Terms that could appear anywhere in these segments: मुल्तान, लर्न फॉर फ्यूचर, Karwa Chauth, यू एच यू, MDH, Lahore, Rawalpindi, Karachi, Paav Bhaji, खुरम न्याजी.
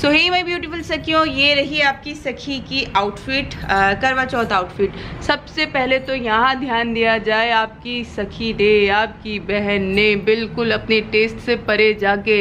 So hey my beautiful सखियों, ये रही आपकी सखी की आउटफिट, करवा चौथ आउटफिट। सबसे पहले तो यहाँ ध्यान दिया जाए आपकी सखी ने, आपकी बहन ने बिल्कुल अपने टेस्ट से परे जाके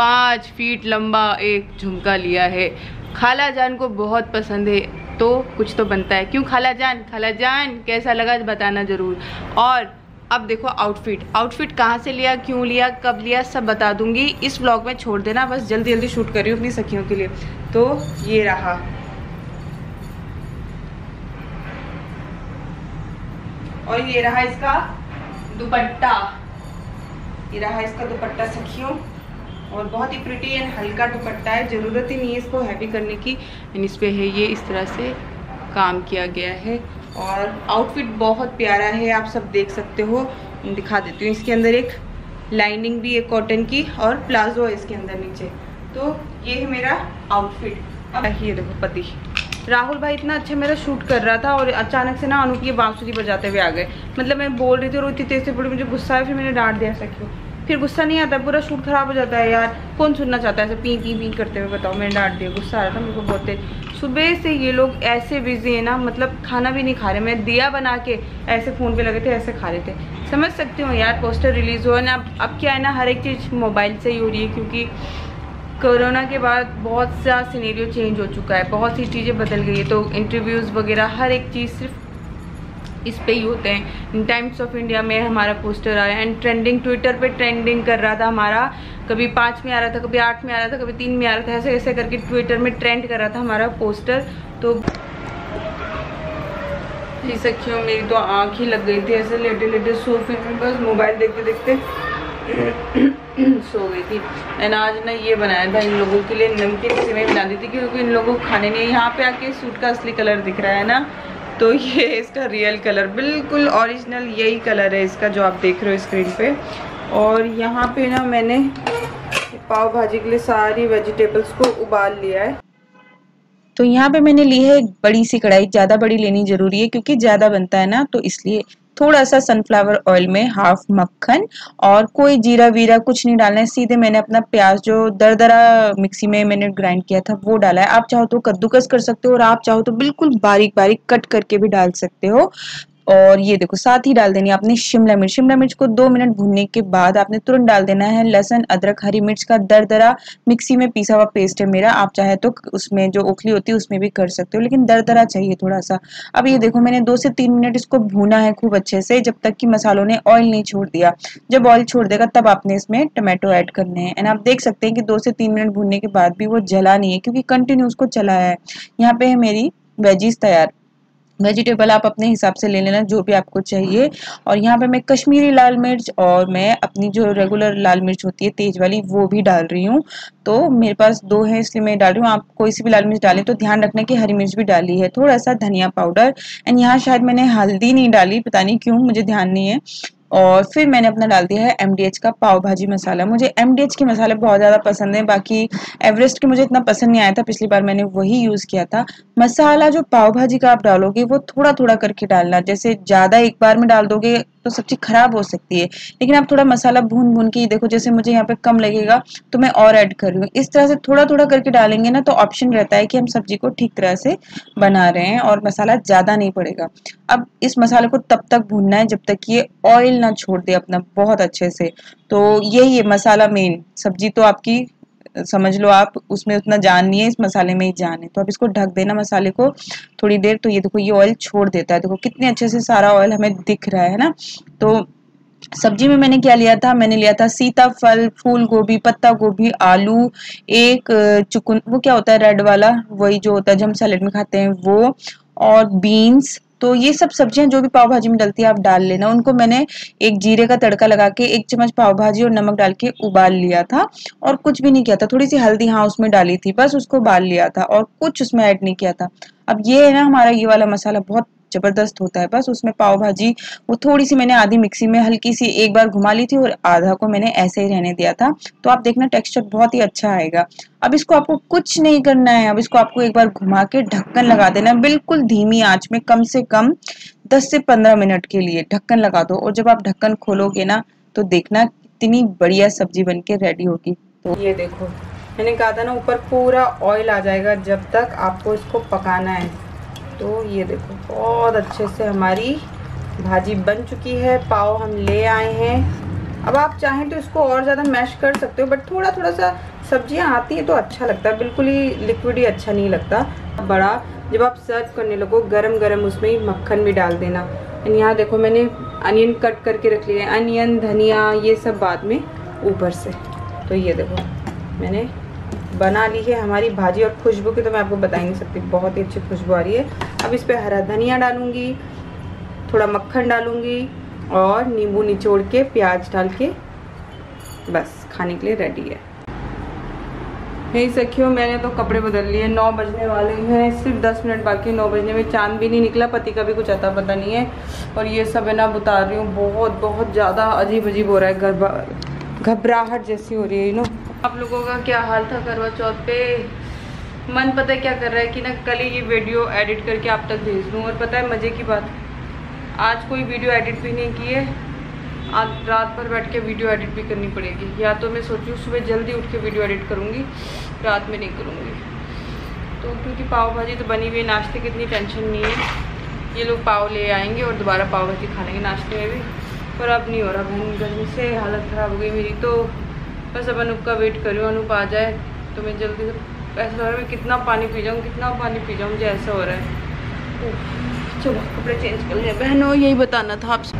5 फीट लंबा एक झुमका लिया है। खाला जान को बहुत पसंद है तो कुछ तो बनता है। क्यों खाला जान कैसा लगा बताना ज़रूर। और अब देखो आउटफिट कहाँ से लिया, क्यों लिया, कब लिया, सब बता दूंगी इस व्लॉग में, छोड़ देना। बस जल्दी शूट कर रही हूँ अपनी सखियों के लिए। तो ये रहा, और ये रहा इसका दुपट्टा, ये रहा इसका दुपट्टा सखियों। और बहुत ही प्रिटी एंड हल्का दुपट्टा है, ज़रूरत ही नहीं है इसको हैवी करने की। एंड इस पर है ये इस तरह से काम किया गया है और आउटफिट बहुत प्यारा है, आप सब देख सकते हो। दिखा देती हूँ, इसके अंदर एक लाइनिंग भी है कॉटन की और प्लाजो है इसके अंदर नीचे। तो ये है मेरा आउटफिट। अब ये देखो पति राहुल भाई इतना अच्छा मेरा शूट कर रहा था और अचानक से ना अनूप ये बांसुरी बजाते हुए आ गए। मतलब मैं बोल रही थी और इतनी तेज से बोली, मुझे गुस्सा आया, फिर मैंने डांट दिया सखियों। फिर गुस्सा नहीं आता, पूरा शूट खराब हो जाता है यार, कौन सुनना चाहता है ऐसे पी पी पी करते हुए। बताओ मैंने डांट दिया, गुस्सा आ रहा था मेरे को बहुत तेज। सुबह से ये लोग ऐसे बिजी है ना, मतलब खाना भी नहीं खा रहे। मैं दिया बना के ऐसे फ़ोन पे लगे थे, ऐसे खा रहे थे। समझ सकती हूँ यार, पोस्टर रिलीज़ हुआ ना, अब क्या है ना, हर एक चीज़ मोबाइल से ही हो रही है क्योंकि कोरोना के बाद बहुत सा सिनेरियो चेंज हो चुका है, बहुत सी चीज़ें बदल गई है। तो इंटरव्यूज़ वगैरह हर एक चीज़ सिर्फ इस पे ही होते हैं। टाइम्स ऑफ इंडिया में हमारा पोस्टर आया एंड ट्रेंडिंग, ट्विटर पे ट्रेंडिंग कर रहा था हमारा, कभी 5 में आ रहा था, कभी 8 में आ रहा था, कभी 3 में आ रहा था, ऐसे ऐसे करके ट्विटर में ट्रेंड कर रहा था हमारा पोस्टर। तो जी सखियों, मेरी तो आँख ही लग गई थी ऐसे लेटे सोफे में, बस मोबाइल देखते देखते सो गई थी। एंड आज ना ये बनाया था इन लोगों के लिए, नमकीन सेवई बना दी थी क्योंकि इन लोगों को खाने नहीं। यहाँ पे आके सूट का असली कलर दिख रहा है ना, तो ये इसका रियल कलर, बिल्कुल ओरिजिनल यही कलर है इसका जो आप देख रहे हो स्क्रीन पे। और यहाँ पे ना मैंने पाव भाजी के लिए सारी वेजिटेबल्स को उबाल लिया है। तो यहाँ पे मैंने ली है एक बड़ी सी कढ़ाई, ज़्यादा बड़ी लेनी ज़रूरी है क्योंकि ज़्यादा बनता है ना, तो इसलिए थोड़ा सा सनफ्लावर ऑयल में 1/2 मक्खन, और कोई जीरा वीरा कुछ नहीं डालना है। सीधे मैंने अपना प्याज जो दरदरा मिक्सी में मैंने ग्राइंड किया था वो डाला है। आप चाहो तो कद्दूकस कर सकते हो और आप चाहो तो बिल्कुल बारीक बारीक कट करके भी डाल सकते हो। और ये देखो साथ ही डाल देनी आपने शिमला मिर्च को 2 मिनट भूनने के बाद आपने तुरंत डाल देना है लहसुन अदरक हरी मिर्च का दरदरा मिक्सी में पीसा हुआ पेस्ट है मेरा। आप चाहे तो उसमें जो ओखली होती है उसमें भी कर सकते हो, लेकिन दरदरा चाहिए थोड़ा सा। अब ये देखो मैंने 2 से 3 मिनट इसको भूना है खूब अच्छे से, जब तक कि मसालों ने ऑयल नहीं छोड़ दिया। जब ऑयल छोड़ देगा तब आपने इसमें टमाटो ऐड करने हैं। एंड आप देख सकते हैं कि 2 से 3 मिनट भूनने के बाद भी वो जला नहीं है क्योंकि कंटिन्यू उसको चलाया है। यहाँ पे है मेरी वेजीज तैयार। वेजिटेबल आप अपने हिसाब से ले लेना जो भी आपको चाहिए। और यहाँ पे मैं कश्मीरी लाल मिर्च और मैं अपनी जो रेगुलर लाल मिर्च होती है तेज वाली वो भी डाल रही हूँ। तो मेरे पास 2 हैं इसलिए मैं डाल रही हूँ, आप कोई सी भी लाल मिर्च डालें तो ध्यान रखना कि हरी मिर्च भी डाली है, थोड़ा सा धनिया पाउडर। एंड यहाँ शायद मैंने हल्दी नहीं डाली, पता नहीं क्यों, मुझे ध्यान नहीं है। और फिर मैंने अपना डाल दिया है MDH का पाव भाजी मसाला। मुझे MDH के मसाले बहुत ज़्यादा पसंद है, बाकी एवरेस्ट के मुझे इतना पसंद नहीं आया था, पिछली बार मैंने वही यूज़ किया था। मसाला जो पाव भाजी का आप डालोगे वो थोड़ा थोड़ा करके डालना, जैसे ज़्यादा एक बार में डाल दोगे तो सब्जी खराब हो सकती है। लेकिन आप थोड़ा मसाला भून के, देखो जैसे मुझे यहाँ पे कम लगेगा तो मैं और ऐड कर रही हूँ। इस तरह से थोड़ा थोड़ा करके डालेंगे ना तो ऑप्शन रहता है कि हम सब्जी को ठीक तरह से बना रहे हैं और मसाला ज़्यादा नहीं पड़ेगा। अब इस मसाले को तब तक भूनना है जब तक ये ऑयल ना छोड़ दे अपना बहुत अच्छे से। तो यही है मसाला मेन, सब्जी तो आपकी समझ लो आप, उसमें उतना जान नहीं है, इस मसाले में ही जान है। तो अब इसको ढक देना मसाले को थोड़ी देर। तो ये देखो ये ऑयल छोड़ देता है, देखो कितने अच्छे से सारा ऑयल हमें दिख रहा है ना। तो सब्जी में मैंने क्या लिया था, मैंने लिया था सीताफल, फूल गोभी, पत्ता गोभी, आलू, एक चुकन वो क्या होता है रेड वाला, वही जो होता है जो हम सैलेड में खाते हैं वो, और बीन्स। तो ये सब सब्जियां जो भी पाव भाजी में डलती है आप डाल लेना। उनको मैंने एक जीरे का तड़का लगा के 1 चम्मच पाव भाजी और नमक डाल के उबाल लिया था और कुछ भी नहीं किया था। थोड़ी सी हल्दी हाँ उसमें डाली थी, बस उसको उबाल लिया था और कुछ उसमें ऐड नहीं किया था। अब ये है ना हमारा ये वाला मसाला बहुत जबरदस्त होता है, बस उसमें पाव भाजी वो थोड़ी सी मैंने आधी मिक्सी में हल्की सी एक बार घुमा ली थी और आधा को मैंने ऐसे ही रहने दिया था। तो आप देखना टेक्सचर बहुत ही अच्छा आएगा। अब इसको आपको कुछ नहीं करना है, अब इसको आपको एक बार घुमा के ढक्कन लगा देना बिल्कुल धीमी आंच में, कम से कम 10 से 15 मिनट के लिए ढक्कन लगा दो। और जब आप ढक्कन खोलोगे ना तो देखना कितनी बढ़िया सब्जी बन के रेडी होगी। तो ये देखो मैंने कहा था ना ऊपर पूरा ऑयल आ जाएगा जब तक आपको इसको पकाना है। तो ये देखो बहुत अच्छे से हमारी भाजी बन चुकी है, पाव हम ले आए हैं। अब आप चाहें तो इसको और ज़्यादा मैश कर सकते हो, बट थोड़ा थोड़ा सा सब्जियां आती हैं तो अच्छा लगता है, बिल्कुल ही लिक्विड ही अच्छा नहीं लगता। बड़ा जब आप सर्व करने लगो गरम गरम उसमें ही मक्खन भी डाल देना। एंड यहाँ देखो मैंने अनियन कट करके रख लिए, अनियन धनिया ये सब बाद में ऊपर से। तो ये देखो मैंने बना ली है हमारी भाजी, और खुशबू की तो मैं आपको बता ही नहीं सकती, बहुत ही अच्छी खुशबू आ रही है। अब इस पर हरा धनिया डालूंगी, थोड़ा मक्खन डालूंगी और नींबू निचोड़ के प्याज डाल के बस खाने के लिए रेडी है। नहीं सखियों मैंने तो कपड़े बदल लिए, 9 बजने वाले हैं, सिर्फ 10 मिनट बाकी 9 बजने में। चांद भी नहीं निकला, पति का भी कुछ आता पता नहीं है। और ये सब है ना बता रही हूँ, बहुत बहुत ज़्यादा अजीब अजीब हो रहा है, घबराहट जैसी हो रही है नो। आप लोगों का क्या हाल था करवा चौथ पे? मन पता है क्या कर रहा है कि ना कल ही ये वीडियो एडिट करके आप तक भेज दूँ। और पता है मज़े की बात, आज कोई वीडियो एडिट भी नहीं की है, आज रात भर बैठ के वीडियो एडिट भी करनी पड़ेगी। या तो मैं सोचूँ सुबह जल्दी उठ के वीडियो एडिट करूँगी, रात में नहीं करूँगी। तो क्योंकि पाव भाजी तो बनी हुई है, नाश्ते की इतनी टेंशन नहीं है। ये लोग पाव ले आएंगे और दोबारा पाव भाजी खा लेंगे नाश्ते में भी। पर अब नहीं हो रहा बहन, गर्मी से हालत ख़राब हो गई मेरी। तो बस अब अनूप का वेट कर रही हूँ, अनूप आ जाए तो मैं जल्दी से। ऐसा हो रहा है मैं कितना पानी पी जाऊँ, कितना पानी पी जाऊँ, मुझे ऐसा हो रहा है। चलो कपड़े चेंज कर लें बहनों, यही बताना था आपसे।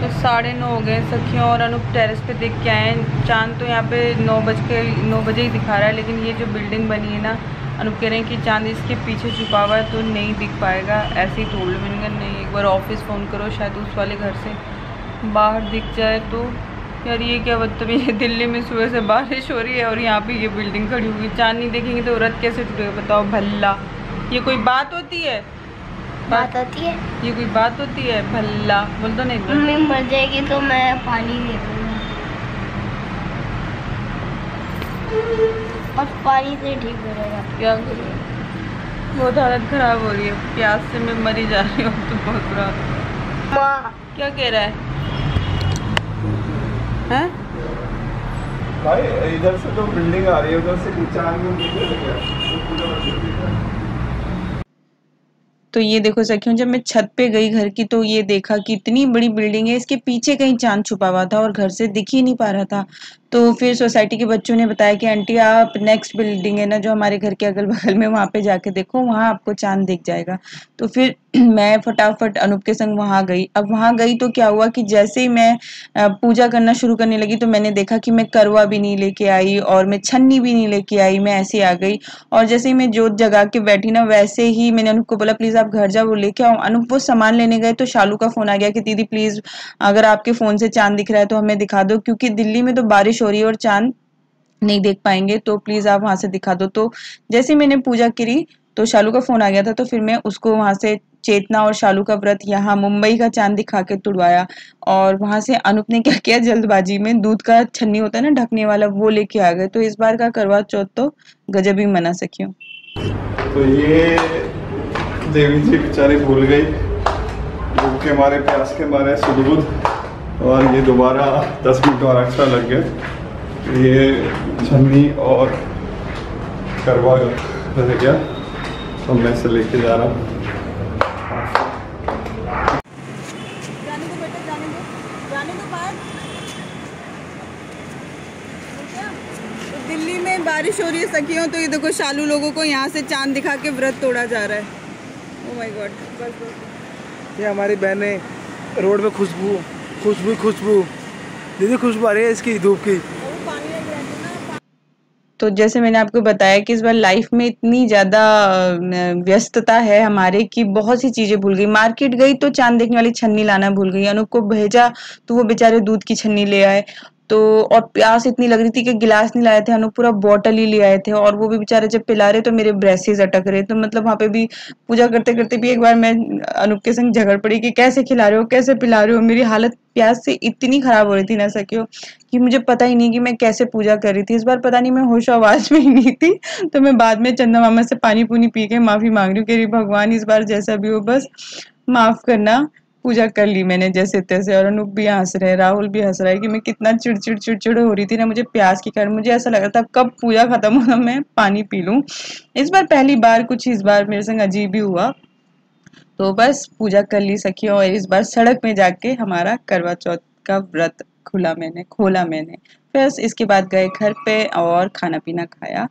तो 9:30 हो गए सखियों, और अनूप टेरेस पे देख के आए हैं। चांद तो यहाँ पे 9 बजे ही दिखा रहा है, लेकिन ये जो बिल्डिंग बनी है ना, अनूप कह रहे हैं कि चांद इसके पीछे छुपा हुआ है तो नहीं दिख पाएगा। ऐसे ही टोल मैंने नहीं, एक बार ऑफिस फ़ोन करो, शायद उस वाले घर से बाहर दिख जाए। तो यार ये क्या बदतमीज़ है, दिल्ली में सुबह से बारिश हो रही है और यहाँ पर ये बिल्डिंग खड़ी हुई, चांद नहीं देखेंगे तो रत कैसे टूटेगा बताओ भल्ला। ये कोई बात होती है? बात होती है, ये कोई बात होती है भल्ला। बोल तो नहीं, मम्मी मर जाएगी तो मैं पानी दे दूँगी और पानी से ठीक हो जाएगा। क्या करूँ, बहुत हालत खराब हो रही है, प्यास से मैं मरी जा रही हूँ तो बहुत बुरा। माँ क्या कह रहा है भाई? इधर से तो बिल्डिंग आ रही है, उधर से चांद। तो ये देखो सखियों जब मैं छत पे गई घर की तो ये देखा कि इतनी बड़ी बिल्डिंग है, इसके पीछे कहीं चांद छुपा हुआ था और घर से दिख ही नहीं पा रहा था। तो फिर सोसाइटी के बच्चों ने बताया कि आंटी आप नेक्स्ट बिल्डिंग है ना जो हमारे घर के अगल बगल में, वहाँ पे जाके देखो, वहाँ आपको चांद दिख जाएगा। तो फिर मैं फटाफट अनूप के संग वहाँ गई। अब वहाँ गई तो क्या हुआ कि जैसे ही मैं पूजा करना शुरू करने लगी तो मैंने देखा कि मैं करवा भी नहीं लेके आई और मैं छन्नी भी नहीं लेके आई, मैं ऐसे आ गई। और जैसे ही मैं जोत जगा के बैठी ना, वैसे ही मैंने अनूप को बोला प्लीज़ आप घर जाओ, वो लेके आओ। अनूप वो सामान लेने गए तो शालू का फ़ोन आ गया कि दीदी प्लीज़ अगर आपके फ़ोन से चांद दिख रहा है तो हमें दिखा दो, क्योंकि दिल्ली में तो बारिश हो रही है और चांद नहीं देख पाएंगे, तो प्लीज़ आप वहाँ से दिखा दो। तो जैसे मैंने पूजा करी तो शालू का फ़ोन आ गया था, तो फिर मैं उसको वहाँ से चेतना और शालू का व्रत यहाँ मुंबई का चांद दिखा के तुड़वाया। और वहाँ से अनूप ने क्या किया, जल्दबाजी में दूध का छन्नी होता है ना ढकने वाला, वो लेके आ गए। तो इस बार का करवा चौथ तो गजब ही मना सकियो। तो ये देवी जी बेचारी भूल गई, भूख के मारे प्यास के मारे सुदूध, और ये दोबारा 10 मिनट और एक्स्ट्रा लग गए, ये छन्नी और करवा रह गया। तो मैं से लेके जा रहा हूँ, दिल्ली में बारिश हो रही है सखियों। तो ये देखो शालू लोगों को यहाँ से चांद दिखा के व्रत तोड़ा जा रहा है। ओह माय गॉड, बस ये हमारी बहनें रोड पे खुशबू खुशबू खुशबू दीदी खुशबू आ रही है इसकी धूप की। तो जैसे मैंने आपको बताया कि इस बार लाइफ में इतनी ज़्यादा व्यस्तता है हमारे कि बहुत सी चीज़ें भूल गई। मार्केट गई तो चांद देखने वाली छन्नी लाना भूल गई, अनूप को भेजा तो वो बेचारे दूध की छन्नी ले आए। तो और प्यास इतनी लग रही थी कि गिलास नहीं लाए थे, अनूप पूरा बॉटल ही ले आए थे। और वो भी बेचारे जब पिला रहे तो मेरे ब्रेसेस अटक रहे। तो मतलब वहाँ पे भी पूजा करते करते भी एक बार मैं अनूप के संग झगड़ पड़ी कि कैसे खिला रहे हो कैसे पिला रहे हो। मेरी हालत प्यास से इतनी खराब हो रही थी ना सखियों कि मुझे पता ही नहीं कि मैं कैसे पूजा कर रही थी। इस बार पता नहीं मैं होश आवाज में ही नहीं थी। तो मैं बाद में चंदा मामा से पानी पूनी पी के माफी मांग रही हूँ कि भगवान इस बार जैसा भी हो बस माफ करना, पूजा कर ली मैंने जैसे तैसे। और अनुप भी हंस रहे हैं, राहुल भी हंस रहा है कि मैं कितना चिड़चिड़ चिड़चिड़ हो रही थी ना मुझे प्यास के कारण। मुझे ऐसा लग रहा था कब पूजा खत्म होना मैं पानी पी लूँ। इस बार पहली बार कुछ इस बार मेरे संग अजीब ही हुआ। तो बस पूजा कर ली सखियों, और इस बार सड़क में जाके हमारा करवा चौथ का व्रत खोला मैंने। फिर इसके बाद गए घर पे और खाना पीना खाया।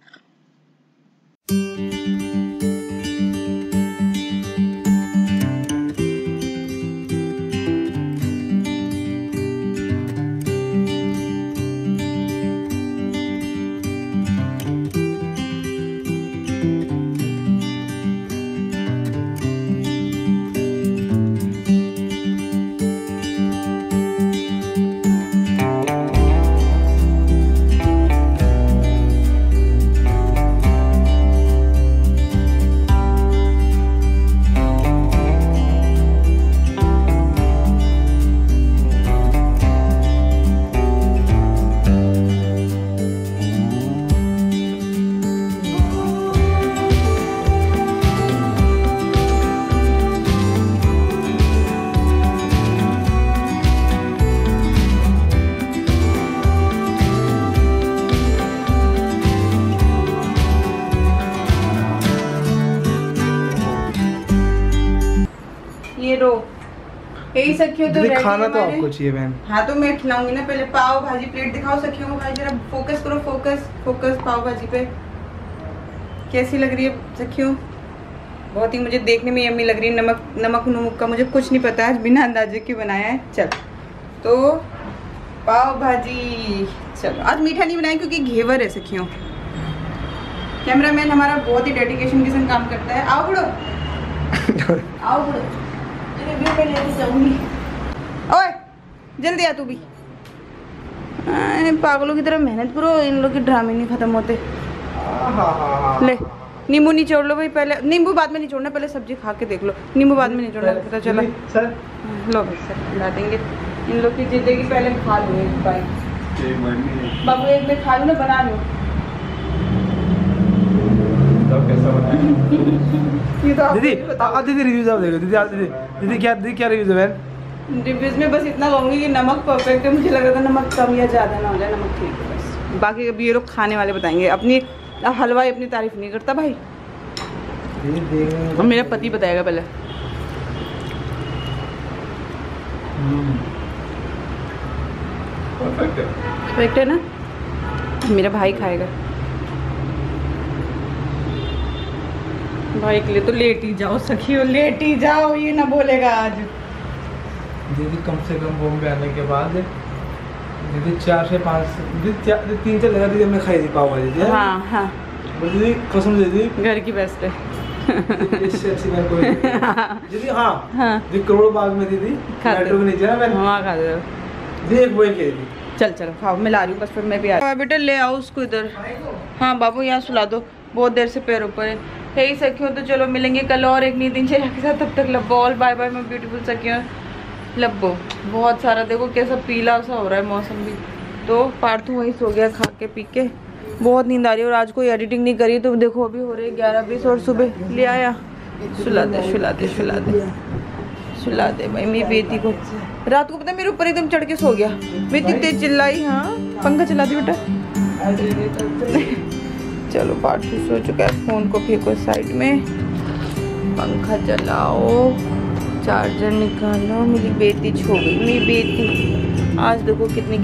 सखियों तो खाना तो आपको चाहिए बहन। हाँ तो मैं खिलाऊंगी ना, पहले पाव भाजी प्लेट दिखाओ सखियों को। भाई जरा फोकस करो, फोकस पाव भाजी पे। कैसी लग रही है सखियों? बहुत ही मुझे देखने में यम्मी लग रही है। नमक का मुझे कुछ नहीं पता, आज बिना अंदाजे के बनाया है। चल तो पाव भाजी, चलो आज मीठा नहीं बनाया क्योंकि घेवर है सखियों। कैमरा मैन हमारा बहुत ही डेडिकेशन के संग काम करता है। आओ बड़ो आओ बड़ो, ओए जल्दी आ तू भी। पागलों की तरह मेहनत करो, इन लोग के ड्रामे नहीं खत्म होते। ले नींबू निचोड़ लो भाई, पहले नींबू बाद में निचोड़ना, पहले सब्जी खा के देख लो। नींबू बाद में निचोड़ना, पता चला सर। लो भाई सर खिला देंगे। इन लोग की जिंदगी पहले खा लो एक भाई। बाबू एक में खा लो ना, बना लो। ये तो दीदी दीदी रिव्यूज आप देखो। दीदी क्या रिव्यूज है? रिव्यूज में बस इतना कहूँगी कि नमक परफेक्ट है। मुझे लग रहा था नमक कम या ज़्यादा ना हो जाए, नमक ठीक है बस। बाकी अब ये लोग खाने वाले बताएंगे, अपनी हलवाई अपनी तारीफ नहीं करता भाई। मेरा पति बताएगा पहले। परफेक्ट है ना, मेरा भाई खाएगा। भाई के लिए तो लेट ही जाओ सखियो, लेट ही जाओ, ये ना बोलेगा आज। दीदी कम से कम बॉम्बे आने के बाद दीदी 4 से 5 दीदी 3-4 जगह दीदी हमने खाई थी पाव भाजी। हाँ हाँ दीदी कसम दीदी घर की बेस्ट है, इससे अच्छी बात कोई नहीं दीदी। हाँ हाँ दीदी करोड़ बाग में दीदी मेट्रो के नीचे ना मैं वहाँ खा दे दीदी एक वही कह दी। चल चलो खाओ, मैं ला रही हूँ बस, फिर मैं भी आ रही हूँ। बेटा ले आओ उसको इधर। हाँ बाबू यहाँ सुला दो, बहुत देर से पैरों पर है। यही सखियों तो चलो मिलेंगे कल और एक नई दिनचर्या के साथ। तब तक लब्बो ऑल बाय बाय। मैं ब्यूटीफुल सखियों लब्बो बहुत सारा, देखो कैसा पीला सा हो रहा है मौसम भी। तो पार्थू वहीं सो गया खा के पी के, बहुत नींद आ रही है। और आज कोई एडिटिंग नहीं करी तो देखो अभी हो रही 11:20 और सुबह ले आया। सुला दे भाई मेरी बेटी को। रात को पता मेरे ऊपर एकदम चढ़ के सो गया, मैं इतनी तेज चिल्लाई। हाँ पंखा चला दी बेटा। चलो पार्थू सो चुका है, फ़ोन को फेंको साइड में, पंखा चलाओ, चार्जर निकालो। मेरी बेटी छो गई, मेरी बेटी आज देखो कितनी